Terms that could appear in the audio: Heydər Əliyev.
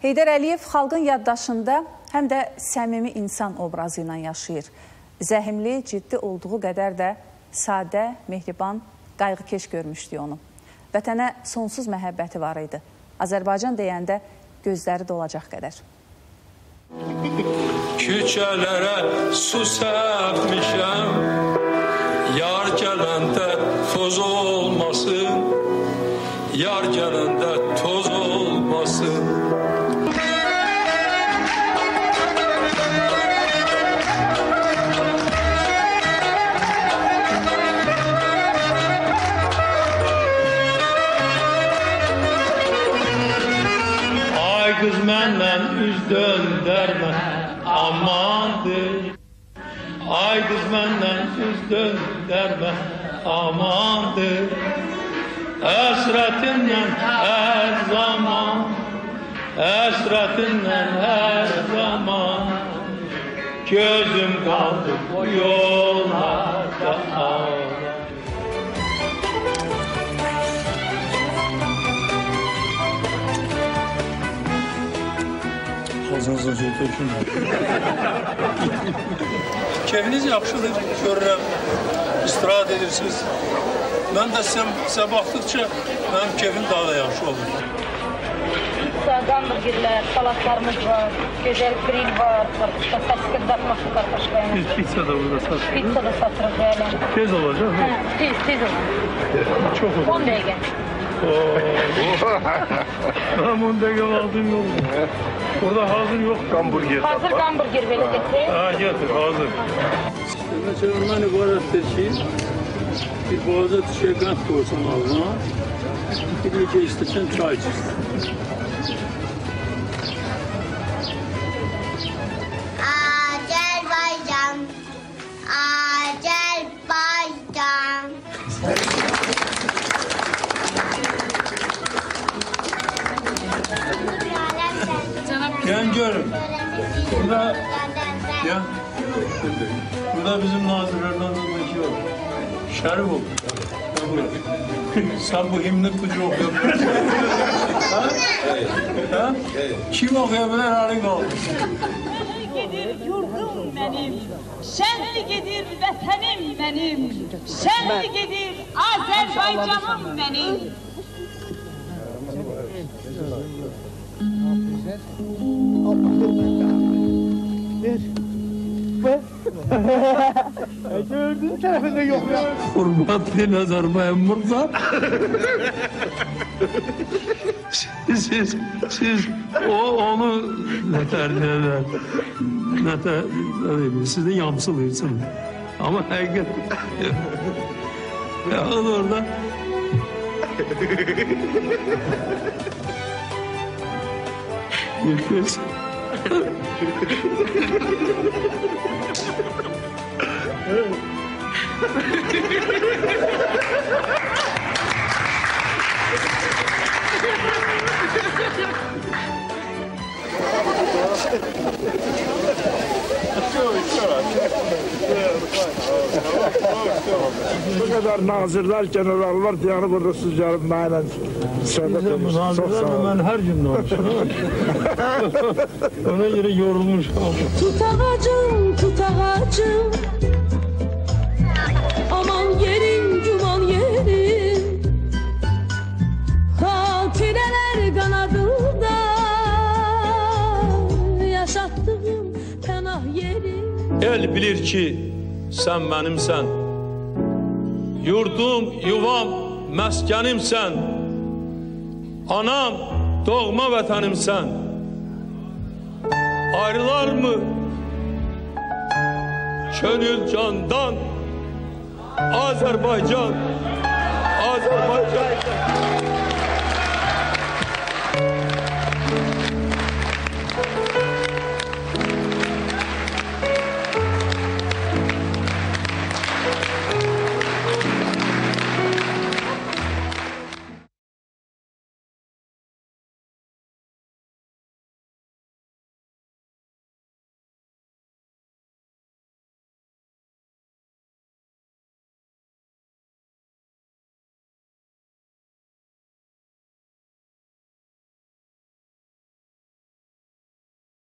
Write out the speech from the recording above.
Heydər Əliyev xalqın yaddaşında həm də səmimi insan obrazı ilə yaşayır. Zəhimli, ciddi olduğu qədər də sadə, mehriban, qayğıkeş görmüşdü onu. Vətənə sonsuz məhəbbəti var idi. Azərbaycan deyəndə gözləri dolacaq qədər. Küçələrə su səpmişəm, yar gələndə toz olmasın, yar gələndə toz olmasın. Kız məndən üz döndərmə, amandır. Ay kız məndən üz döndərmə, amandır. Əsrətinlən hər zaman, əsrətinlən hər zaman. Gözüm qaldı bu yollarda ağlar. Keyfiniz yaxşıdır, görürəm, istirahat edirsiniz. Mən də sizə baxdıqca mənim keyfim daha da yaxşı olur. Qandırgirlər, salatlarımız var, gözəl grill var, təsqırdatması qardaşlarımız. Biz pizza da burada satırıq. Pizza da satırıq, bəli. Tez olacaq, hə? Tez olacaq. Çox olacaq. 10 dəqiqə. Tam 10 dəqiqə aldığım oldu. Burada hazır yox qamburger. Hazır qamburger belə getir. Ha, getir, hazır. Mesela mən ibarat edeyim, bir boğaza düşüyor, qand qoysan ağzına, bir ülke istəsən çay içirsən. Azərbaycan, Azərbaycan. Gel görün. Burada, gel. Burada bizim nazırlardan bir var. Şerif ol. Sen bu himni kucu okuyabilirsin. Kim okuyabilir hali kaldı? Şenlik edir yurdum benim, şenlik edir vətənim benim, şenlik edir Azərbaycanım benim. Gördüğün tarafında yok ya. Hürmet değil Azerbaycan burada. Onu ne tercih eder? Ne tercih eder? Siz de yamsılıyorsunuz. Ama herkes... Ya onu orada... Gülüyorsun. Bu kadar nazırlar, generallar, diyanı burada sizlerim mənlə söhbət edin. Nazırlarla mən hər gün olmuşum. Ona göre yorulmuşum. Tutağacım, tutağacım, aman yerin, cuman yerin, hatirələr qanadında yaşatdığım pənah yerin. El bilir ki, sən mənimsən, yurdum, yuvam, məskənimsən, anam, doğma vətənimsən. Ayrılar mı könül candan, Azərbaycan, Azərbaycan.